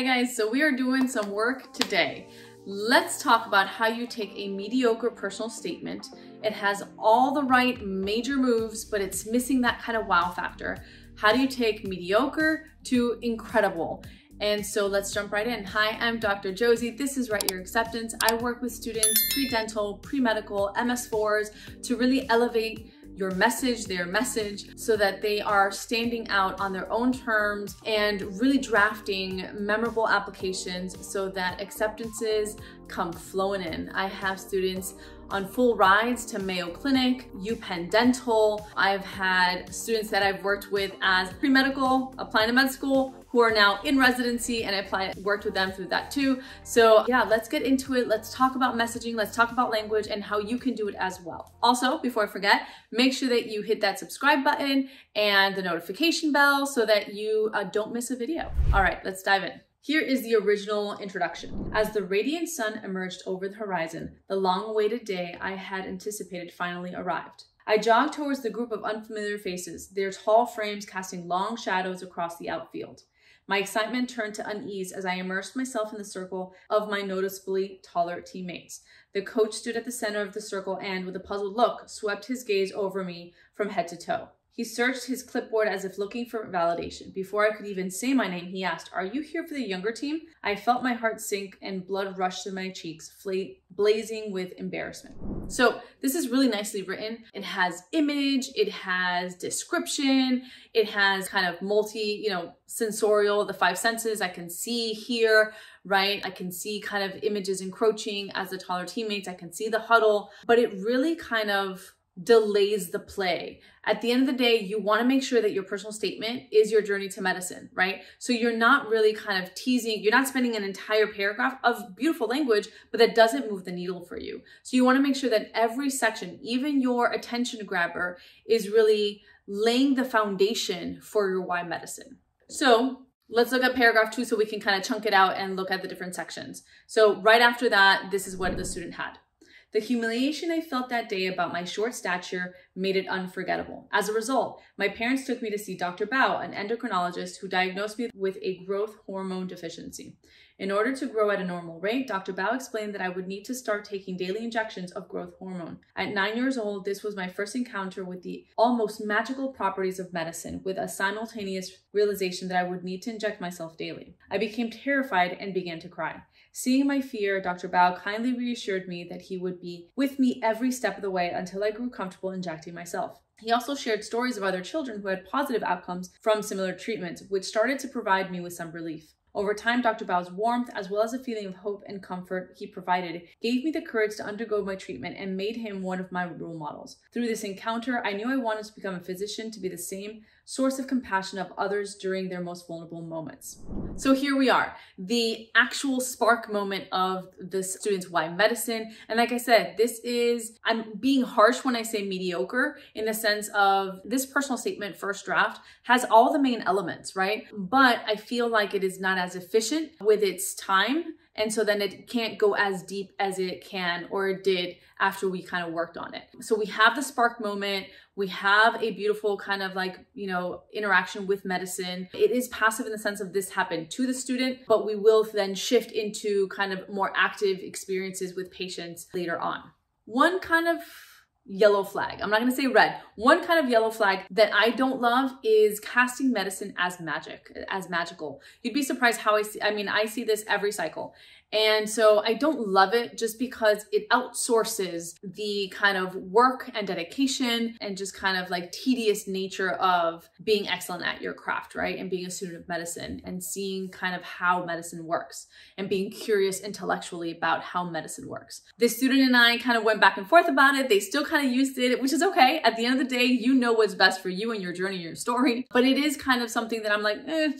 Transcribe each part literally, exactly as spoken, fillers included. Hi guys, so we are doing some work today. Let's talk about how you take a mediocre personal statement. It has all the right major moves, but it's missing that kind of wow factor. How do you take mediocre to incredible? And so let's jump right in. Hi, I'm Doctor Josie. This is Write Your Acceptance. I work with students, pre-dental, pre-medical, M S fours to really elevate your message, their message, so that they are standing out on their own terms and really drafting memorable applications so that acceptances come flowing in. I have students on full rides to Mayo Clinic, UPenn Dental. I've had students that I've worked with as pre-medical, applying to med school, who are now in residency, and I applied, worked with them through that too. So yeah, let's get into it. Let's talk about messaging. Let's talk about language and how you can do it as well. Also, before I forget, make sure that you hit that subscribe button and the notification bell so that you uh, don't miss a video. All right, let's dive in. Here is the original introduction. As the radiant sun emerged over the horizon, the long-awaited day I had anticipated finally arrived. I jogged towards the group of unfamiliar faces, their tall frames casting long shadows across the outfield. My excitement turned to unease as I immersed myself in the circle of my noticeably taller teammates. The coach stood at the center of the circle and, with a puzzled look, swept his gaze over me from head to toe. He searched his clipboard as if looking for validation. Before I could even say my name, he asked, "Are you here for the younger team?" I felt my heart sink and blood rush to my cheeks, blazing with embarrassment. So this is really nicely written. It has image, it has description, it has kind of multi, you know, sensorial, the five senses. I can see, hear, right? I can see kind of images encroaching as the taller teammates. I can see the huddle, but it really kind of delays the play. At the end of the day, you want to make sure that your personal statement is your journey to medicine, right? So you're not really kind of teasing, you're not spending an entire paragraph of beautiful language, but that doesn't move the needle for you. So you want to make sure that every section, even your attention grabber, is really laying the foundation for your why medicine. So let's look at paragraph two so we can kind of chunk it out and look at the different sections. So right after that, this is what the student had. The humiliation I felt that day about my short stature made it unforgettable. As a result, my parents took me to see Doctor Bao, an endocrinologist who diagnosed me with a growth hormone deficiency. In order to grow at a normal rate, Doctor Bao explained that I would need to start taking daily injections of growth hormone. At nine years old, this was my first encounter with the almost magical properties of medicine, with a simultaneous realization that I would need to inject myself daily. I became terrified and began to cry. Seeing my fear, Doctor Bao kindly reassured me that he would be with me every step of the way until I grew comfortable injecting myself. He also shared stories of other children who had positive outcomes from similar treatments, which started to provide me with some relief. Over time, Doctor Bao's warmth, as well as a feeling of hope and comfort he provided, gave me the courage to undergo my treatment and made him one of my role models. Through this encounter, I knew I wanted to become a physician to be the same source of compassion of others during their most vulnerable moments. So here we are, the actual spark moment of the student's why medicine. And like I said, this is, I'm being harsh when I say mediocre in the sense of this personal statement first draft has all the main elements, right? But I feel like it is not as efficient with its time. And so then it can't go as deep as it can or it did after we kind of worked on it. So we have the spark moment. We have a beautiful kind of like, you know, interaction with medicine. It is passive in the sense of this happened to the student, but we will then shift into kind of more active experiences with patients later on. One kind of yellow flag, I'm not gonna say red, one kind of yellow flag that I don't love is casting medicine as magic, as magical. You'd be surprised how I see, I mean, I see this every cycle. And so I don't love it just because it outsources the kind of work and dedication and just kind of like tedious nature of being excellent at your craft, right? And being a student of medicine and seeing kind of how medicine works and being curious intellectually about how medicine works. The student and I kind of went back and forth about it. They still kind of used it, which is okay. At the end of the day, you know what's best for you and your journey, your story. But it is kind of something that I'm like, eh,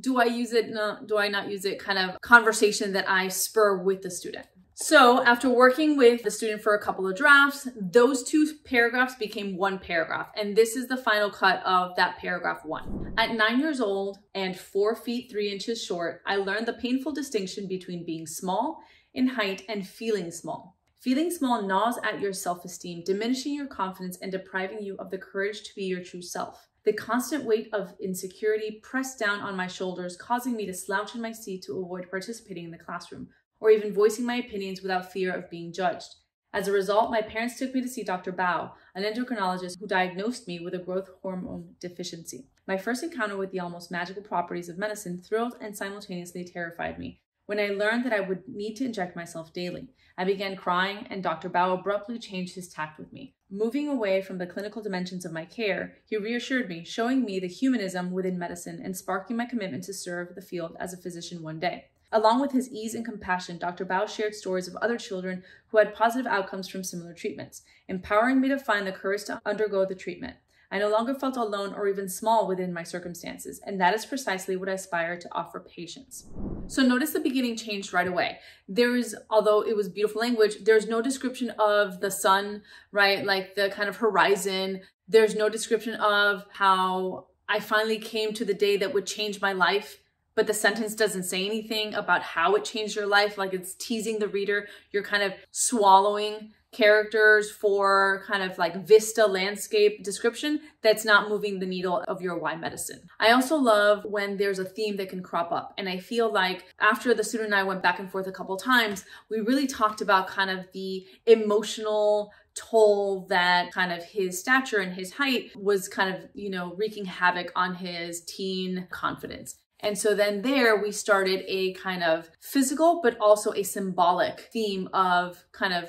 do I use it? No, do I not use it? Kind of conversation that I spur with the student. So after working with the student for a couple of drafts, those two paragraphs became one paragraph. And this is the final cut of that paragraph one. At nine years old and four feet, three inches short, I learned the painful distinction between being small in height and feeling small. Feeling small gnaws at your self-esteem, diminishing your confidence and depriving you of the courage to be your true self. The constant weight of insecurity pressed down on my shoulders, causing me to slouch in my seat to avoid participating in the classroom, or even voicing my opinions without fear of being judged. As a result, my parents took me to see Doctor Bao, an endocrinologist who diagnosed me with a growth hormone deficiency. My first encounter with the almost magical properties of medicine thrilled and simultaneously terrified me when I learned that I would need to inject myself daily. I began crying, and Doctor Bao abruptly changed his tact with me. Moving away from the clinical dimensions of my care, he reassured me, showing me the humanism within medicine and sparking my commitment to serve the field as a physician one day. Along with his ease and compassion, Doctor Bao shared stories of other children who had positive outcomes from similar treatments, empowering me to find the courage to undergo the treatment. I no longer felt alone or even small within my circumstances, and that is precisely what I aspire to offer patients. So notice the beginning changed right away. There is, although it was beautiful language, there's no description of the sun, right? Like the kind of horizon. There's no description of how I finally came to the day that would change my life, but the sentence doesn't say anything about how it changed your life. Like, it's teasing the reader. You're kind of swallowing characters for kind of like vista landscape description that's not moving the needle of your why medicine. I also love when there's a theme that can crop up, and I feel like after the student and I went back and forth a couple times, we really talked about kind of the emotional toll that kind of his stature and his height was kind of, you know, wreaking havoc on his teen confidence. And so then there we started a kind of physical but also a symbolic theme of kind of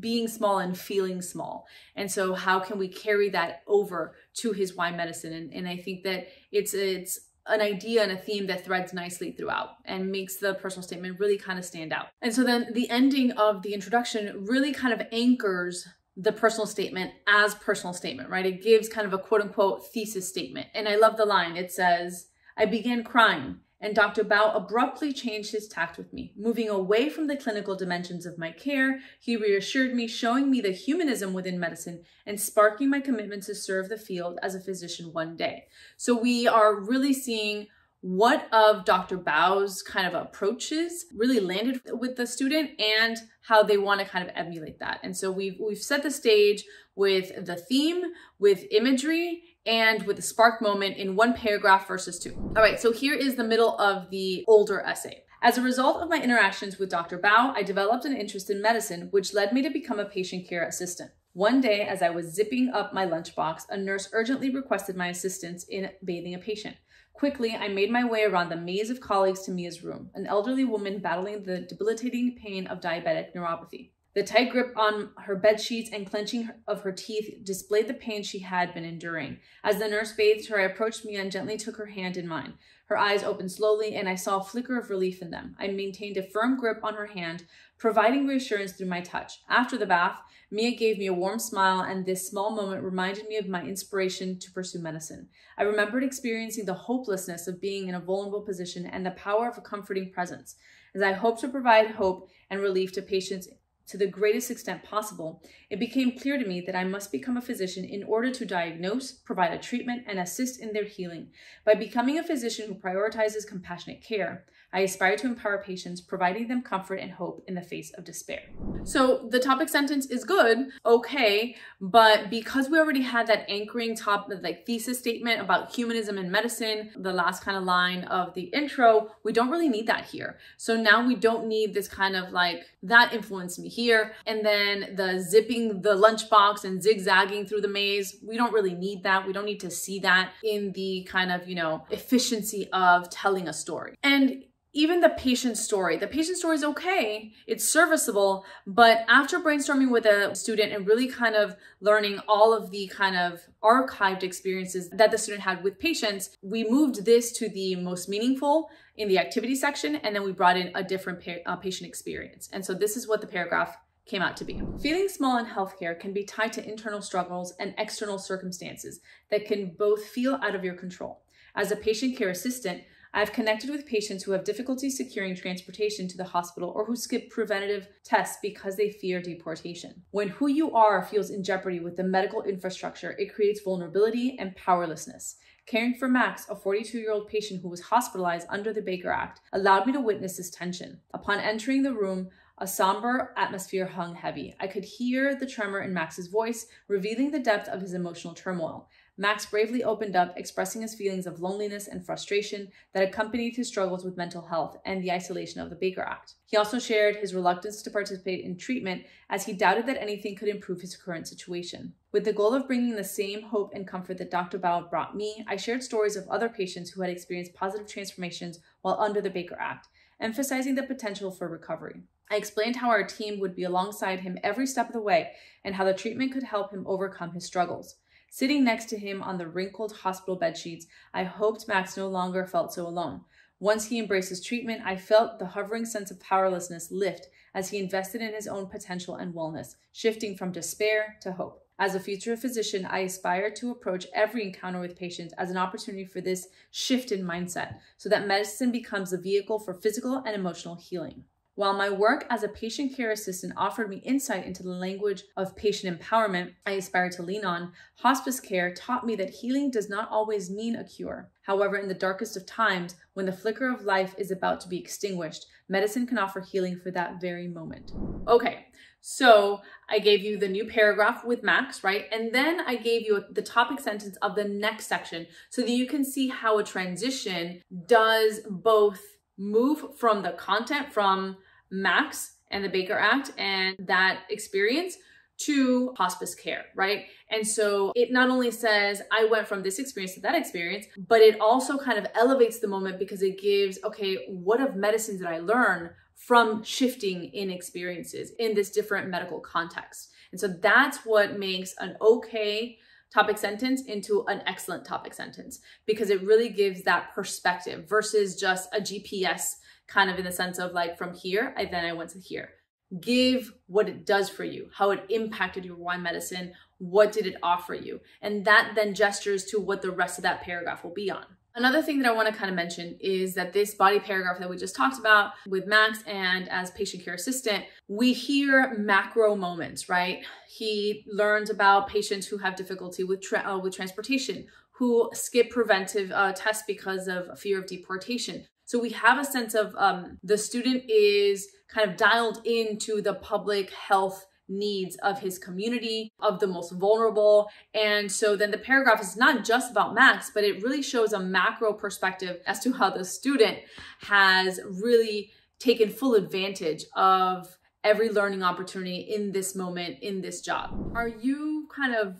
being small and feeling small. And so how can we carry that over to his why medicine? And, and I think that it's, it's an idea and a theme that threads nicely throughout and makes the personal statement really kind of stand out. And so then the ending of the introduction really kind of anchors the personal statement as personal statement, right? It gives kind of a quote unquote thesis statement. And I love the line. It says, "I began crying, and Doctor Bao abruptly changed his tact with me. Moving away from the clinical dimensions of my care, he reassured me, showing me the humanism within medicine and sparking my commitment to serve the field as a physician one day." So we are really seeing what of Doctor Bao's kind of approaches really landed with the student and how they want to kind of emulate that. And so we've, we've set the stage with the theme, with imagery, and with a spark moment in one paragraph versus two. All right, so here is the middle of the older essay. "As a result of my interactions with Doctor Bao, I developed an interest in medicine, which led me to become a patient care assistant. One day, as I was zipping up my lunchbox, a nurse urgently requested my assistance in bathing a patient. Quickly, I made my way around the maze of colleagues to Mia's room, an elderly woman battling the debilitating pain of diabetic neuropathy. The tight grip on her bed sheets and clenching of her teeth displayed the pain she had been enduring. As the nurse bathed her, I approached Mia and gently took her hand in mine. Her eyes opened slowly, and I saw a flicker of relief in them. I maintained a firm grip on her hand, providing reassurance through my touch. After the bath, Mia gave me a warm smile, and this small moment reminded me of my inspiration to pursue medicine. I remembered experiencing the hopelessness of being in a vulnerable position and the power of a comforting presence. As I hoped to provide hope and relief to patients to the greatest extent possible, it became clear to me that I must become a physician in order to diagnose, provide a treatment, and assist in their healing. By becoming a physician who prioritizes compassionate care, I aspire to empower patients, providing them comfort and hope in the face of despair." So the topic sentence is good, okay, but because we already had that anchoring top, like thesis statement about humanism in medicine, the last kind of line of the intro, we don't really need that here. So now we don't need this kind of like, that influenced me here, and then the zipping the lunchbox and zigzagging through the maze. We don't really need that. We don't need to see that in the kind of, you know, efficiency of telling a story. And even the patient story, the patient story is okay, it's serviceable, but after brainstorming with a student and really kind of learning all of the kind of archived experiences that the student had with patients, we moved this to the most meaningful in the activity section, and then we brought in a different pa uh, patient experience. And so this is what the paragraph came out to be. "Feeling small in healthcare can be tied to internal struggles and external circumstances that can both feel out of your control. As a patient care assistant, I've connected with patients who have difficulty securing transportation to the hospital or who skip preventative tests because they fear deportation. When who you are feels in jeopardy with the medical infrastructure, it creates vulnerability and powerlessness. Caring for Max, a forty-two-year-old patient who was hospitalized under the Baker Act, allowed me to witness this tension. Upon entering the room, a somber atmosphere hung heavy. I could hear the tremor in Max's voice, revealing the depth of his emotional turmoil. Max bravely opened up, expressing his feelings of loneliness and frustration that accompanied his struggles with mental health and the isolation of the Baker Act. He also shared his reluctance to participate in treatment as he doubted that anything could improve his current situation. With the goal of bringing the same hope and comfort that Doctor Bao brought me, I shared stories of other patients who had experienced positive transformations while under the Baker Act, emphasizing the potential for recovery. I explained how our team would be alongside him every step of the way and how the treatment could help him overcome his struggles. Sitting next to him on the wrinkled hospital bedsheets, I hoped Max no longer felt so alone. Once he embraced his treatment, I felt the hovering sense of powerlessness lift as he invested in his own potential and wellness, shifting from despair to hope. As a future physician, I aspire to approach every encounter with patients as an opportunity for this shift in mindset so that medicine becomes a vehicle for physical and emotional healing. While my work as a patient care assistant offered me insight into the language of patient empowerment I aspire to lean on, hospice care taught me that healing does not always mean a cure. However, in the darkest of times, when the flicker of life is about to be extinguished, medicine can offer healing for that very moment. Okay. So I gave you the new paragraph with Max, right? And then I gave you the topic sentence of the next section so that you can see how a transition does both move from the content from Max and the Baker Act and that experience to hospice care, right? And so it not only says, I went from this experience to that experience, but it also kind of elevates the moment because it gives, okay, what of medicines did I learn from shifting in experiences in this different medical context? And so that's what makes an okay topic sentence into an excellent topic sentence, because it really gives that perspective versus just a G P S kind of in the sense of like from here, I then I went to here. Give what it does for you, how it impacted your why medicine, what did it offer you? And that then gestures to what the rest of that paragraph will be on. Another thing that I want to kind of mention is that this body paragraph that we just talked about with Max and as patient care assistant, we hear macro moments, right? He learns about patients who have difficulty with, tra uh, with transportation, who skip preventive uh, tests because of fear of deportation. So we have a sense of um, the student is kind of dialed into the public health needs of his community, of the most vulnerable. And so then the paragraph is not just about Max, but it really shows a macro perspective as to how the student has really taken full advantage of every learning opportunity in this moment, in this job. Are you kind of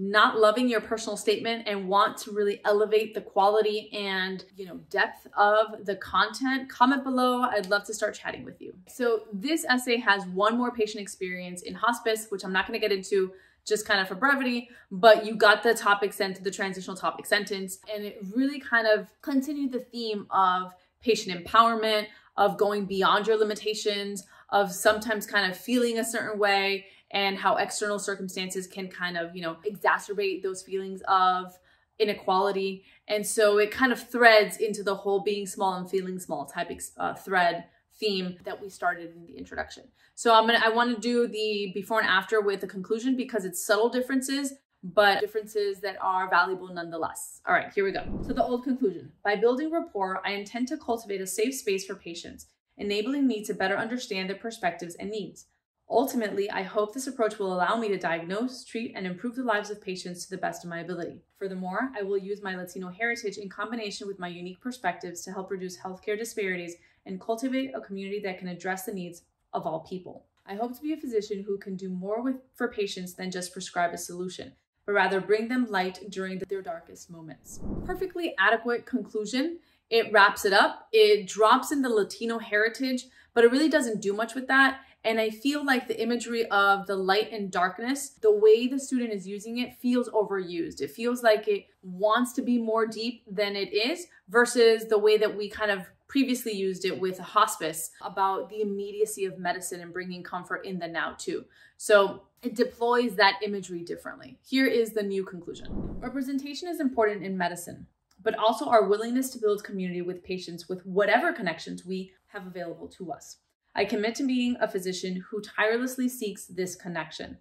not loving your personal statement and want to really elevate the quality and, you know, depth of the content? Comment below. I'd love to start chatting with you. So this essay has one more patient experience in hospice, which I'm not going to get into just kind of for brevity, but you got the topic sentence, the transitional topic sentence, and it really kind of continued the theme of patient empowerment, of going beyond your limitations, of sometimes kind of feeling a certain way, and how external circumstances can kind of, you know, exacerbate those feelings of inequality. And so it kind of threads into the whole being small and feeling small type uh, thread theme that we started in the introduction. So I'm gonna, I wanna do the before and after with the conclusion because it's subtle differences, but differences that are valuable nonetheless. All right, here we go. So the old conclusion, by building rapport, I intend to cultivate a safe space for patients, enabling me to better understand their perspectives and needs. Ultimately, I hope this approach will allow me to diagnose, treat, and improve the lives of patients to the best of my ability. Furthermore, I will use my Latino heritage in combination with my unique perspectives to help reduce healthcare disparities and cultivate a community that can address the needs of all people. I hope to be a physician who can do more with, for patients than just prescribe a solution, but rather bring them light during their darkest moments. Perfectly adequate conclusion. It wraps it up. It drops in the Latino heritage, but it really doesn't do much with that. And I feel like the imagery of the light and darkness, the way the student is using it feels overused. It feels like it wants to be more deep than it is versus the way that we kind of previously used it with hospice about the immediacy of medicine and bringing comfort in the now too. So it deploys that imagery differently. Here is the new conclusion. Representation is important in medicine, but also our willingness to build community with patients with whatever connections we have available to us. I commit to being a physician who tirelessly seeks this connection.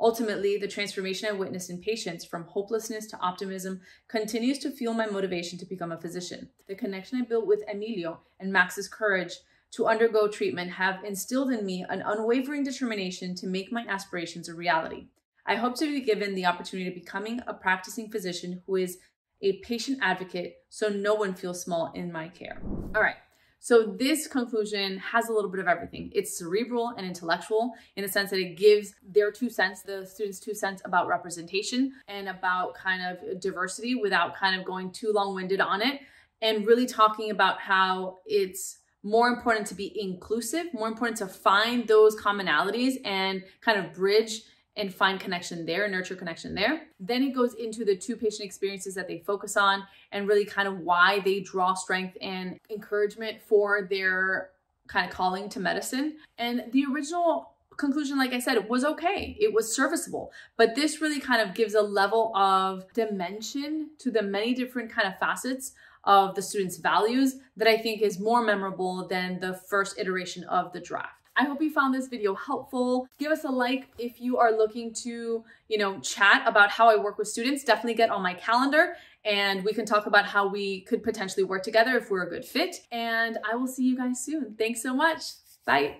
Ultimately, the transformation I witnessed in patients from hopelessness to optimism continues to fuel my motivation to become a physician. The connection I built with Emilio and Max's courage to undergo treatment have instilled in me an unwavering determination to make my aspirations a reality. I hope to be given the opportunity of becoming a practicing physician who is a patient advocate so no one feels small in my care. All right, so this conclusion has a little bit of everything. It's cerebral and intellectual in the sense that it gives their two cents, the students' two cents about representation and about kind of diversity without kind of going too long-winded on it, and really talking about how it's more important to be inclusive, more important to find those commonalities and kind of bridge and find connection there, nurture connection there. Then it goes into the two patient experiences that they focus on and really kind of why they draw strength and encouragement for their kind of calling to medicine. And the original conclusion, like I said, was okay. It was serviceable, but this really kind of gives a level of dimension to the many different kind of facets of the students' values that I think is more memorable than the first iteration of the draft. I hope you found this video helpful. Give us a like if you are looking to, you know, chat about how I work with students. Definitely get on my calendar and we can talk about how we could potentially work together if we're a good fit. And I will see you guys soon. Thanks so much. Bye.